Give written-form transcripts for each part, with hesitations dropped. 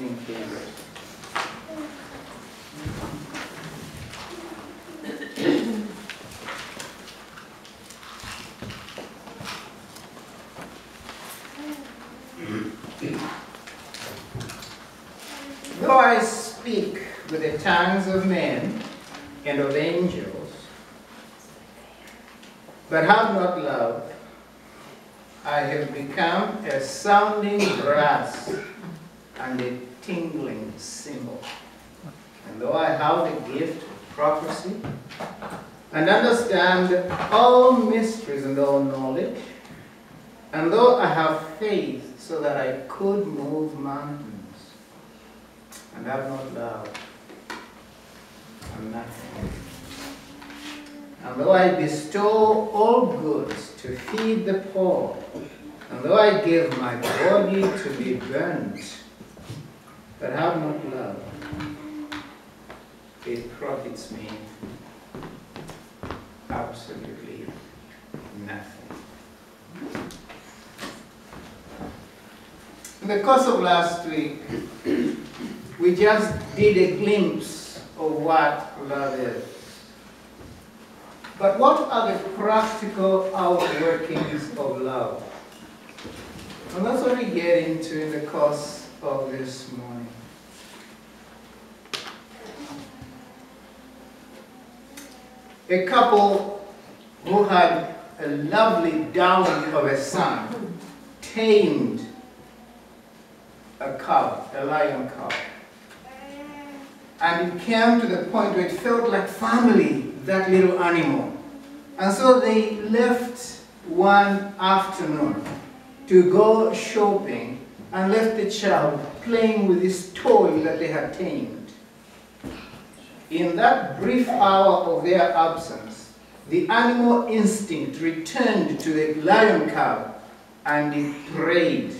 listening fingers. Though I speak with the tongues of men and of angels, but have not love, I have become a sounding brass and a tingling cymbal. And though I have the gift of prophecy and understand all mysteries and all knowledge, and though I have faith so that I could move mountains, and have not love, I'm nothing. And though I bestow all goods to feed the poor, and though I give my body to be burnt, but have not love, it profits me absolutely nothing. In the course of last week, we just did a glimpse of what love is. But what are the practical outworkings of love? And that's what we get into in the course of this morning. A couple who had a lovely dowry of a son tamed a cow, a lion cow. And it came to the point where it felt like family, that little animal. And so they left one afternoon to go shopping and left the child playing with this toy that they had tamed. In that brief hour of their absence, the animal instinct returned to the lion cub and it preyed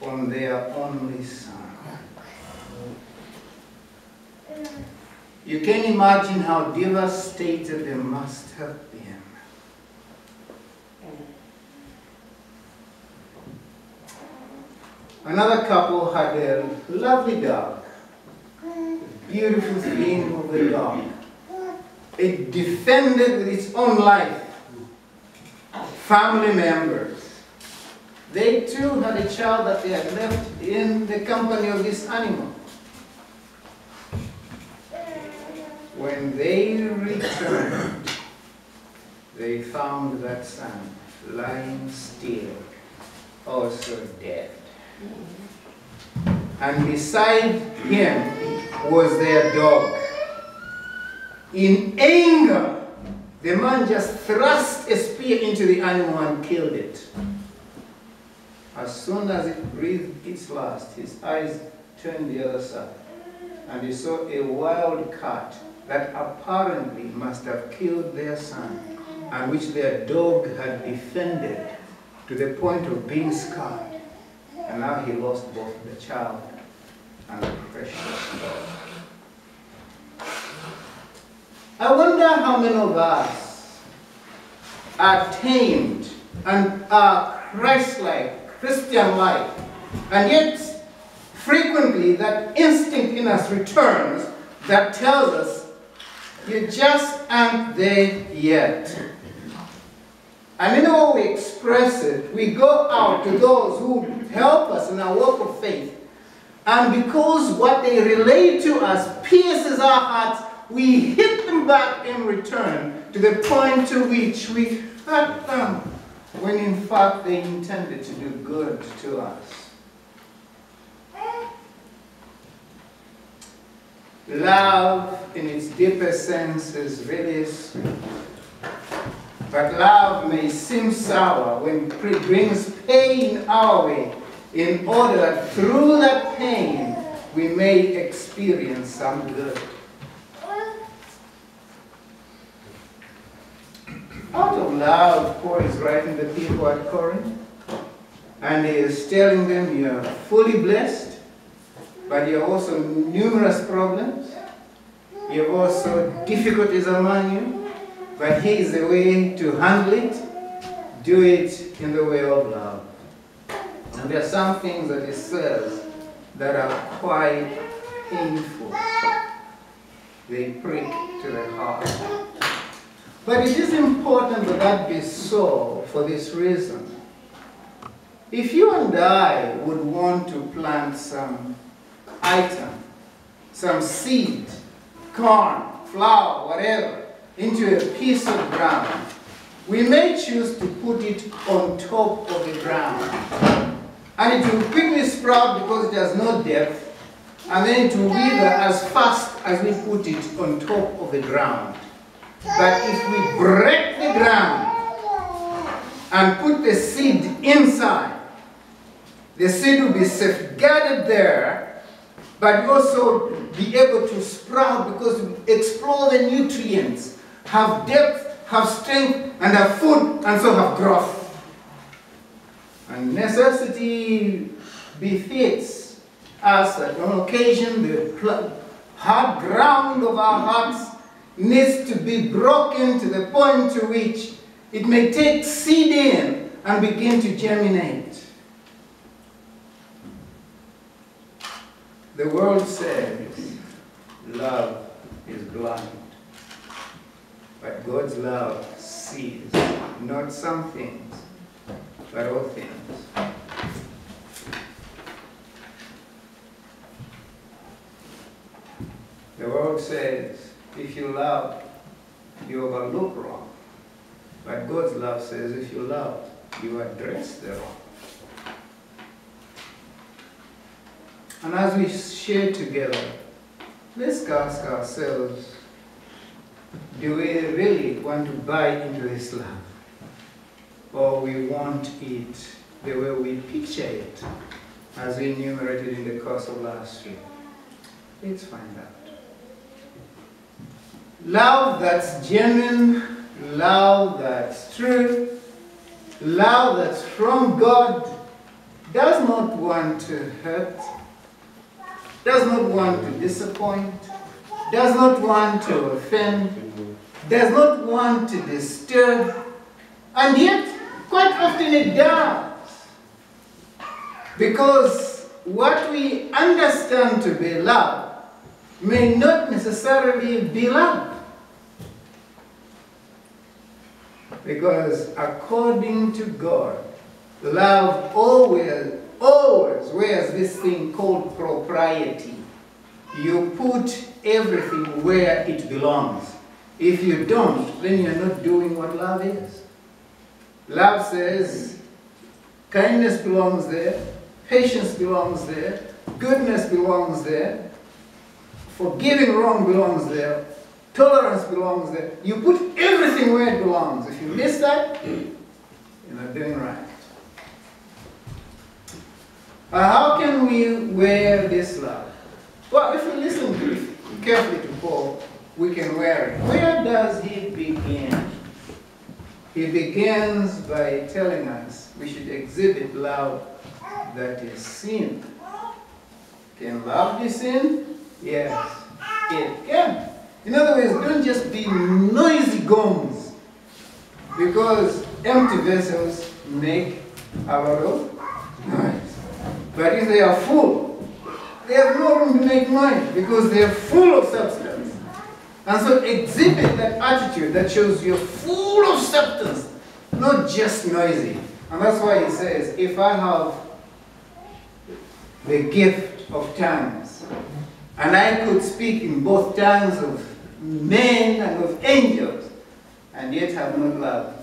on their only son. You can imagine how devastated they must have been. Another couple had a lovely dog, a beautiful thing of the dog. It defended with its own life family members. They too had a child that they had left in the company of this animal. When they returned, they found that son lying still, also dead. And beside him was their dog. In anger, the man just thrust a spear into the animal and killed it. As soon as it breathed its last, his eyes turned the other side, and he saw a wild cat that apparently must have killed their son, and which their dog had defended to the point of being scarred. And now he lost both the child and the precious dog. I wonder how many of us are tamed and are Christ-like, Christian-like, and yet frequently that instinct in us returns that tells us, you just aren't there yet. And in how we express it, we go out to those who help us in our walk of faith. And because what they relate to us pierces our hearts, we hit them back in return to the point to which we hurt them, when in fact they intended to do good to us. Love, in its deeper sense, is really sweet. But love may seem sour when it brings pain our way, in order that through that pain we may experience some good. Out of love, Paul is writing to the people at Corinth, and he is telling them, you are fully blessed, but you have also numerous problems. You have also difficulties among you. But here is the way to handle it. Do it in the way of love. And there are some things that he says that are quite painful. They prick to the heart. But it is important that that be so for this reason. If you and I would want to plant some item, some seed, corn, flour, whatever, into a piece of ground, we may choose to put it on top of the ground. And it will quickly sprout because it has no depth, and then it will wither as fast as we put it on top of the ground. But if we break the ground and put the seed inside, the seed will be safeguarded there, but also be able to sprout because we explore the nutrients, have depth, have strength, and have food, and so have growth. And necessity befits us that on occasion the hard ground of our hearts needs to be broken to the point to which it may take seed in and begin to germinate. The world says love is blind, but God's love sees not some things, but all things. The world says, if you love, you overlook wrong. But God's love says, if you love, you address the wrong. And as we share together, let's ask ourselves, do we really want to buy into this love? Or we want it the way we picture it, as we enumerated in the course of last year? Let's find out. Love that's genuine, love that's true, love that's from God, does not want to hurt, does not want to disappoint, does not want to offend, does not want to disturb, and yet quite often it does, because what we understand to be love may not necessarily be love. Because according to God, love always wears this thing called propriety. You put everything where it belongs. If you don't, then you're not doing what love is. Love says kindness belongs there, patience belongs there, goodness belongs there, forgiving wrong belongs there, tolerance belongs there. You put everything where it belongs. If you miss that, you're not doing right. How can we wear this love? Well, if we listen carefully to Paul, we can wear it. Where does he begin? He begins by telling us we should exhibit love that is seen. Can love be seen? Yes, it can. In other words, don't just be noisy gongs, because empty vessels make a lot of noise. But if they are full, they have no room to make noise, because they are full of substance. And so exhibit that attitude that shows you're full of substance, not just noisy. And that's why he says, if I have the gift of tongues, and I could speak in both tongues of men and of angels, and yet have no love,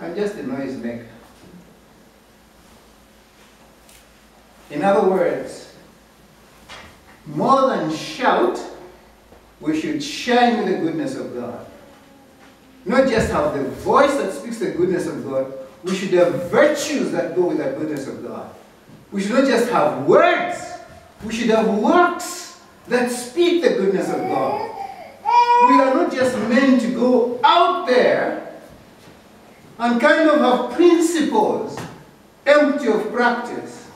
I'm just a noise maker. In other words, more than shout, we should shine with the goodness of God. Not just have the voice that speaks the goodness of God, we should have virtues that go with the goodness of God. We should not just have words, we should have works that speak the goodness of God. We are not just meant to go out there and kind of have principles empty of practice,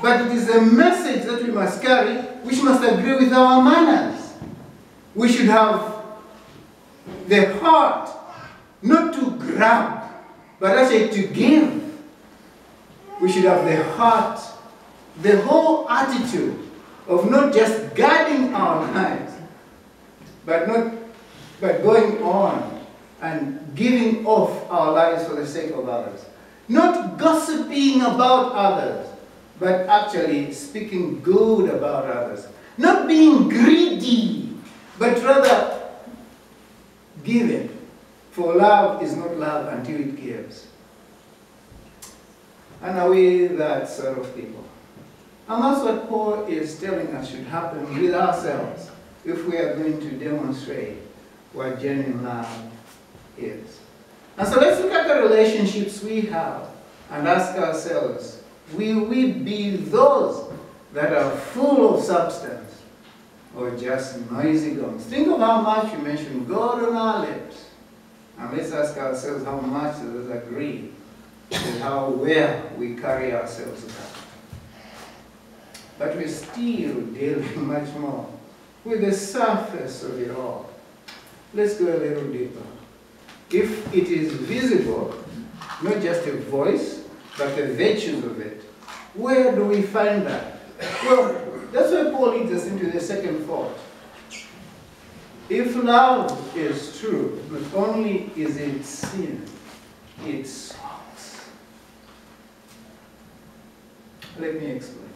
but it is a message that we must carry, which must agree with our manners. We should have the heart not to grab, but actually to give. We should have the heart, the whole attitude of not just guarding our lives, but going on and giving off our lives for the sake of others. Not gossiping about others, but actually speaking good about others. Not being greedy, but rather giving. For love is not love until it gives. And are we that sort of people? And that's what Paul is telling us should happen with ourselves if we are going to demonstrate what genuine love is. And so let's look at the relationships we have and ask ourselves, will we be those that are full of substance or just noisy gongs? Think of how much we mention God on our lips. And let's ask ourselves how much does agree with how well we carry ourselves about. But we're still dealing much more with the surface of it all. Let's go a little deeper. If it is visible, not just a voice, but the virtues of it, where do we find that? Well, that's why Paul leads us into the second thought. If love is true, not only is it sin, it's songs. Let me explain.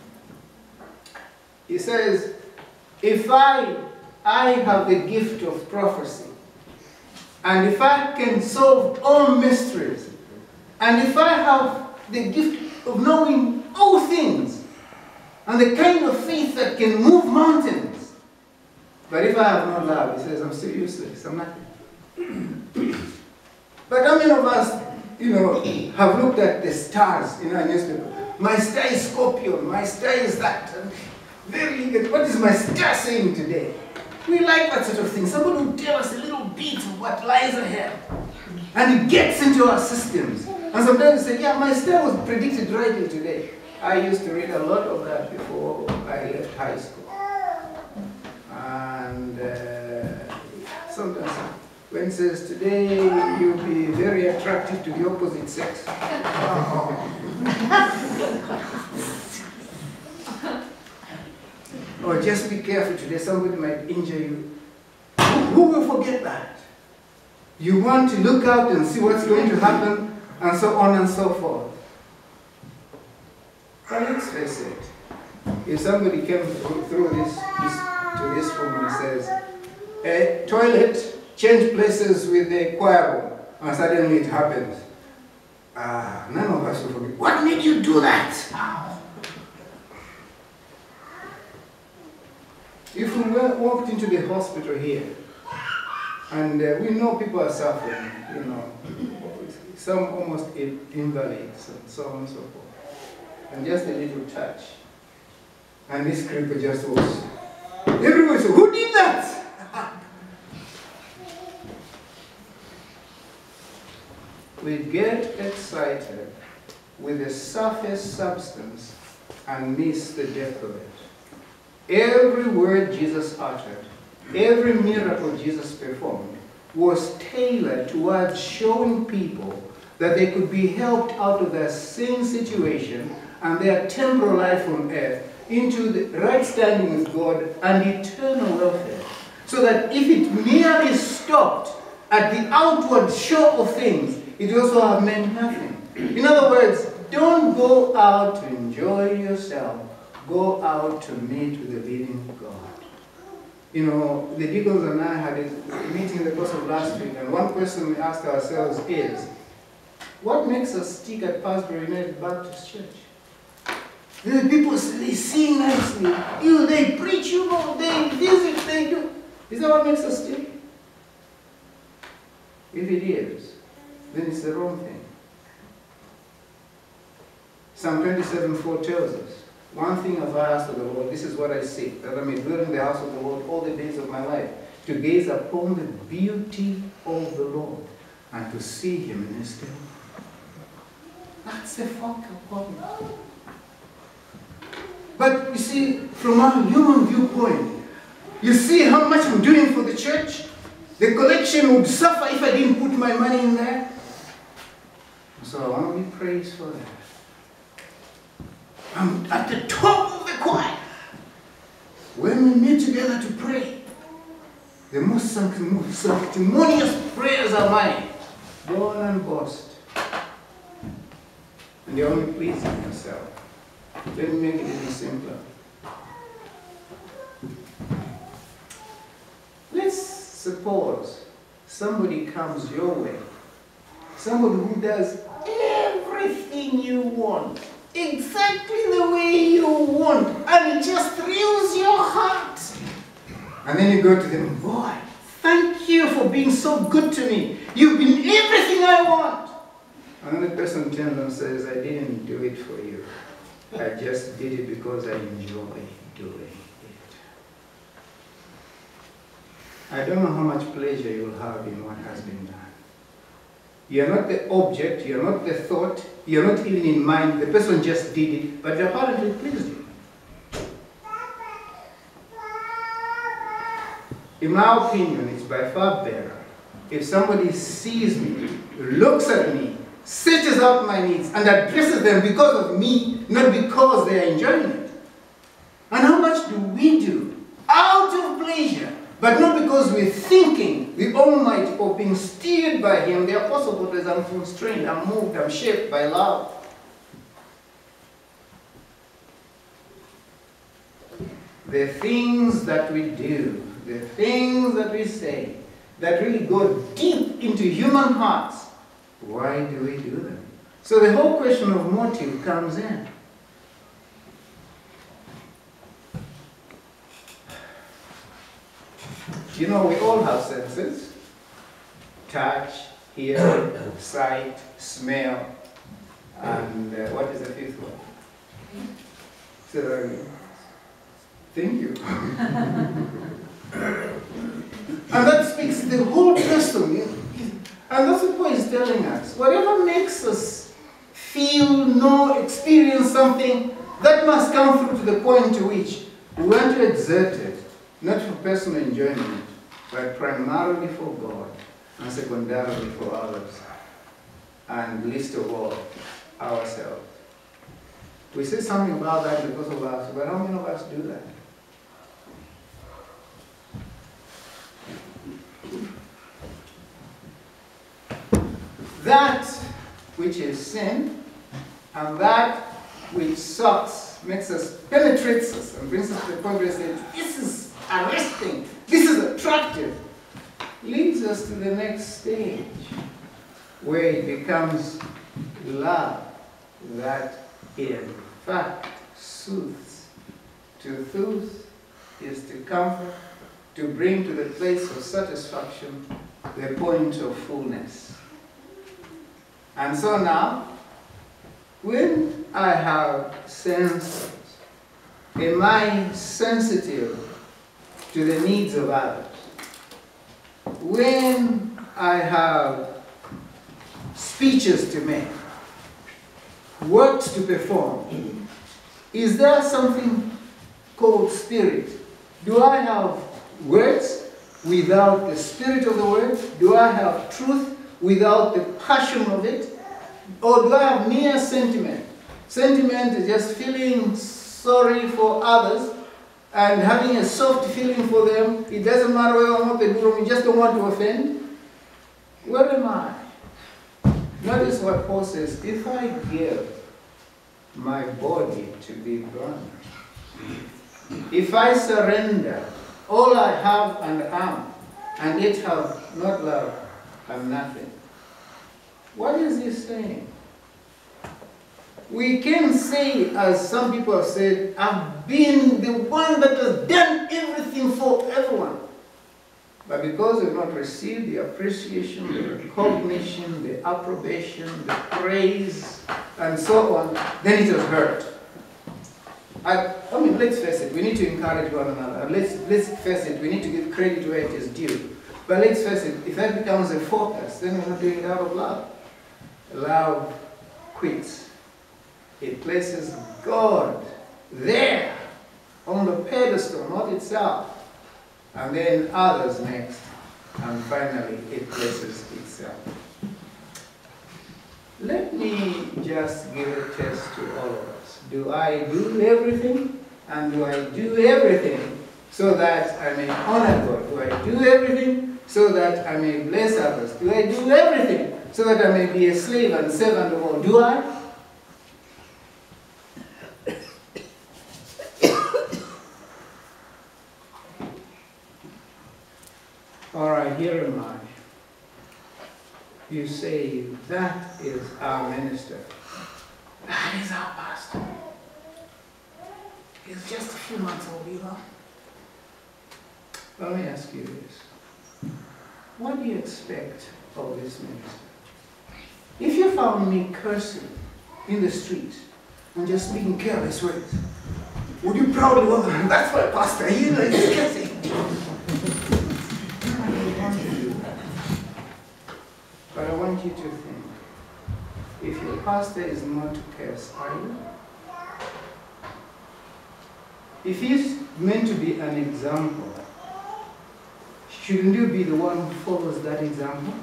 He says, if I have the gift of prophecy, and if I can solve all mysteries, and if I have the gift of knowing all things, and the kind of faith that can move mountains, but if I have no love, he says, I'm still useless, I'm nothing. But how many of us, have looked at the stars in our newspaper? My star is Scorpio, my star is that. Very good. What is my star saying today? We like that sort of thing. Somebody will tell us a little bit of what lies ahead. And it gets into our systems. And sometimes we say, yeah, my star was predicted rightly today. I used to read a lot of that before I left high school. And sometimes when it says, today you'll be very attractive to the opposite sex. Oh. Or just be careful today, somebody might injure you. Who will forget that? You want to look out and see what's going to happen, and so on and so forth. But let's face it, if somebody came through this woman says, toilet, change places with the choir, and suddenly it happens. None of us will forget. What made you do that? Ow. If we walked into the hospital here, and we know people are suffering, some almost invalids, and so on and so forth, and just a little touch, and this creeper just walks. Everyone said, who did that? We get excited with the surface substance and miss the depth of it. Every word Jesus uttered, every miracle Jesus performed was tailored towards showing people that they could be helped out of their sin situation and their temporal life on earth into the right standing with God and eternal welfare. So that if it merely stopped at the outward show of things, it also have meant nothing. In other words, don't go out to enjoy yourself. Go out to meet with the living God. The deacons and I had a meeting in the course of last week, and one question we asked ourselves is, what makes us stick at Parrsboro United Baptist Church? The people, they sing nicely. They preach, they visit, they do. Is that what makes us stick? If it is, then it's the wrong thing. Psalm 27.4 tells us, one thing have I asked of the Lord, this is what I seek, that I may dwell in the house of the Lord all the days of my life, to gaze upon the beauty of the Lord, and to see Him in His temple. That's the focal point. But you see, from our human viewpoint, you see how much I'm doing for the church? The collection would suffer if I didn't put my money in there. So I want to be praised for that. I'm at the top of the choir. When we meet together to pray, the most sanctimonious prayers are mine, born and boast. And they only please yourself. Let me make it even simpler. Let's suppose somebody comes your way, somebody who does everything you want, exactly the way you want, and it just thrills your heart. And then you go to them, boy, thank you for being so good to me. You've been everything I want. And then the person turns and says, I didn't do it for you. I just did it because I enjoy doing it. I don't know how much pleasure you'll have in what has been done. You're not the object, you're not the thought, you're not even in mind. The person just did it, but apparently it pleased you. In my opinion, it's by far better if somebody sees me, looks at me, searches out my needs, and addresses them because of me, not because they are enjoying it. And how much do we do out of pleasure, but not because we're thinking the Almighty or being steered by Him? The Apostle Paul says, I'm constrained, I'm moved, I'm shaped by love. The things that we do, the things that we say, that really go deep into human hearts, why do we do them? So the whole question of motive comes in. You know, we all have senses. Touch, hear, sight, smell, and what is the fifth one? So, thank you. And that speaks to the whole person. And that's what Paul is telling us. Whatever makes us feel, know, experience something, that must come through to the point to which we want to exert it, not for personal enjoyment, but primarily for God and secondarily for others, and least of all, ourselves. We say something about that because of us, but how many of us do that? That which is sin, and that which sucks, makes us, penetrates us, and brings us to the point where it says, this is arresting, this is attractive, leads us to the next stage, where it becomes love that in fact soothes. To soothe is to comfort, to bring to the place of satisfaction, the point of fullness. And so now, when I have senses, am I sensitive to the needs of others? When I have speeches to make, works to perform, is there something called spirit? Do I have words without the spirit of the word? Do I have truth without the passion of it? Or do I have mere sentiment? Sentiment is just feeling sorry for others and having a soft feeling for them. It doesn't matter whether or not they do wrong, you just don't want to offend. Where am I? Notice what Paul says, if I give my body to be burned, if I surrender all I have and am, and it have not love, I'm nothing. What is he saying? We can say, as some people have said, I've been the one that has done everything for everyone. But because we've not received the appreciation, the recognition, the approbation, the praise, and so on, then it was hurt. I mean, let's face it, we need to encourage one another. Let's face it, we need to give credit where it is due. But let's face it, if that becomes a focus, then we're not doing it out of love. Love quits. It places God there, on the pedestal, not itself. And then others next. And finally, it places itself. Let me just give a test to all of us. Do I do everything? And do I do everything so that I may honor God? Do I do everything so that I may bless others? Do I do everything so that I may be a slave and servant of all? Do I? All right, here am I. You say, that is our minister. That is our pastor. He's just a few months old, you know. Let me ask you this. What do you expect of this minister? If you found me cursing in the street and just speaking careless words, would you proudly welcome, that's my pastor, he is cursing? But I want you to think, if your pastor is not to curse, are you? If he's meant to be an example, shouldn't you be the one who follows that example?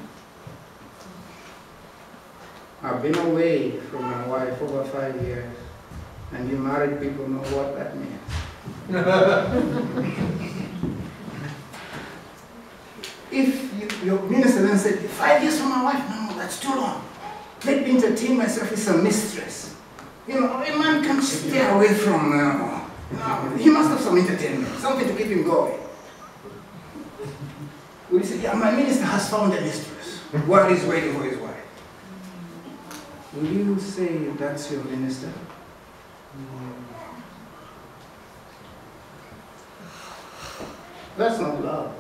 I've been away from my wife over 5 years, and you married people know what that means. If your minister then said, 5 years from my wife, no, that's too long. Let me entertain myself as a mistress. You know, a man can't stay away from, he must have some entertainment, something to keep him going. We say, yeah, my minister has found a mistress while he's waiting for his wife. Will you say that's your minister? That's not love.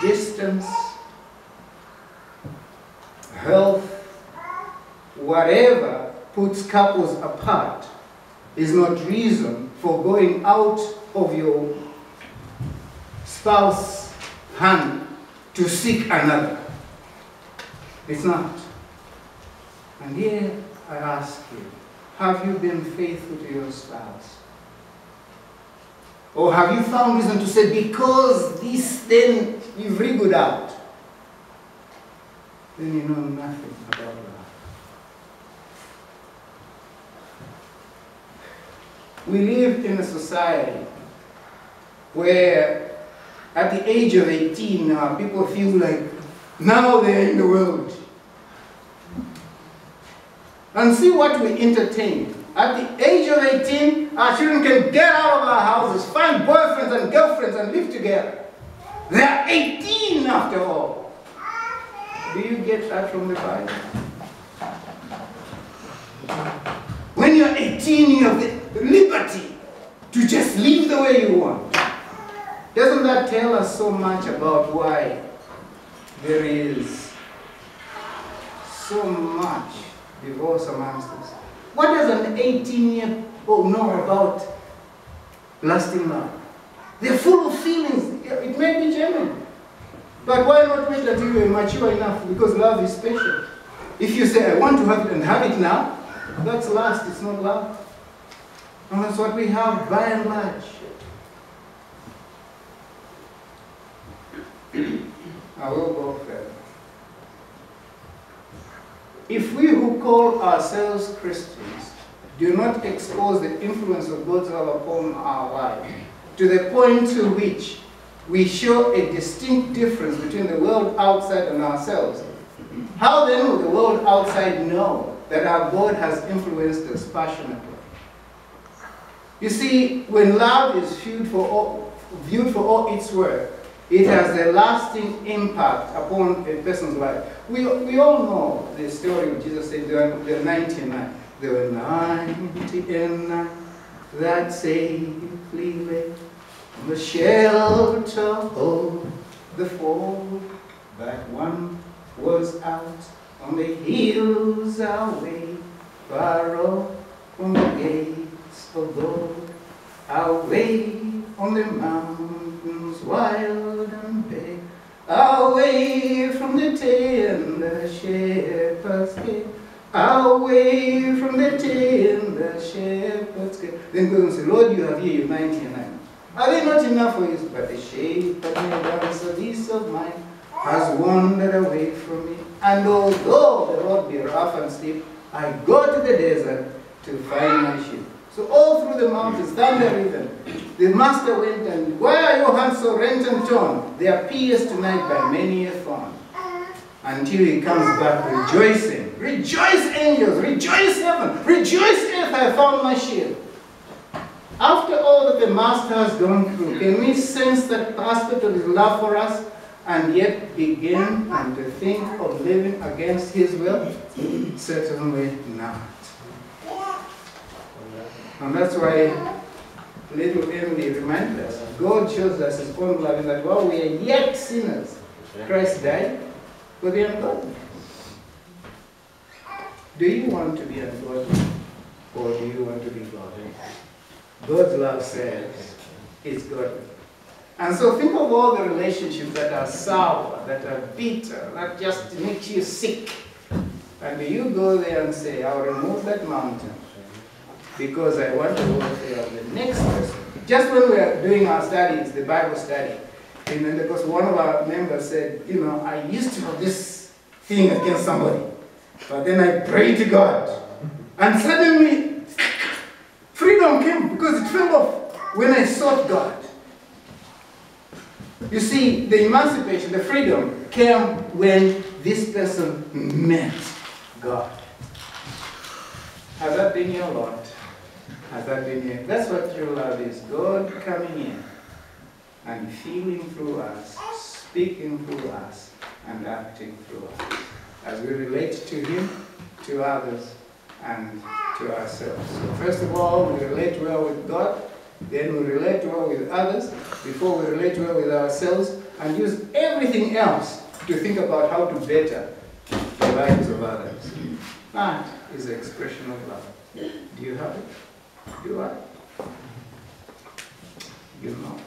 Distance, health, whatever puts couples apart is not reason for going out of your spouse's hand to seek another. It's not. And here I ask you, have you been faithful to your spouse? Or have you found reason to say, because this then you've wriggled out? Then you know nothing about love. We live in a society where at the age of 18 now, people feel like now they're in the world. And see what we entertain. At the age of 18, our children can get out of our houses, find boyfriends and girlfriends and live together. They are 18 after all. Do you get that from the Bible? When you're 18, you have the liberty to just live the way you want. Doesn't that tell us so much about why there is so much divorce amongst us? What does an 18-year-old know about lasting love? They're full of feelings. It may be genuine. But why not wait until you're mature enough? Because love is special. If you say, I want to have it and have it now, that's lust, it's not love. And that's what we have by and large. I will go further. If we who call ourselves Christians do not expose the influence of God's love upon our life to the point to which we show a distinct difference between the world outside and ourselves, how then will the world outside know that our God has influenced us passionately? You see, when love is viewed for all its worth, it has a lasting impact upon a person's life. We all know the story of Jesus said there were 99. There were 99 that safely lay on the shelter of the fold. That one was out on the hills away, far off from the gates of gold, away on the mountains wild and bare, away from the tender shepherd's care, away from the tender shepherd's care. Then go and say, Lord, you have here your 99. Are they not enough for you? But the shepherd never answered, this of mine has wandered away from me. And although the Lord be rough and steep, I go to the desert to find my sheep. So all through the mountains, thunder even. The master went and, why are your hands so rent and torn? They are pierced tonight by many a thorn. Until he comes back rejoicing. Rejoice, angels! Rejoice, heaven! Rejoice, earth! I found my shield. After all that the master has gone through, can we sense that aspect of his love for us and yet begin and to think of living against his will? Certainly not. And that's why little Emily reminds us, God shows us his own love in that while we are yet sinners, Christ died for the ungodly. Do you want to be ungodly or do you want to be godly? God's love says it's godly. And so think of all the relationships that are sour, that are bitter, that just makes you sick. And you go there and say, I'll remove that mountain because I want to go there on the next person. Just when we are doing our studies, the Bible study, and then because one of our members said, you know, I used to have this thing against somebody, but then I prayed to God. And suddenly, freedom came because it fell off when I sought God. You see, the emancipation, the freedom came when this person met God. Has that been your lot? Has that been your? That's what true love is. God coming in and feeling through us, speaking through us, and acting through us. As we relate to him, to others, and to ourselves. So first of all, we relate well with God. Then we relate well with others before we relate well with ourselves and use everything else to think about how to better the lives of others. That is the expression of love. Do you have it? Do I? You know.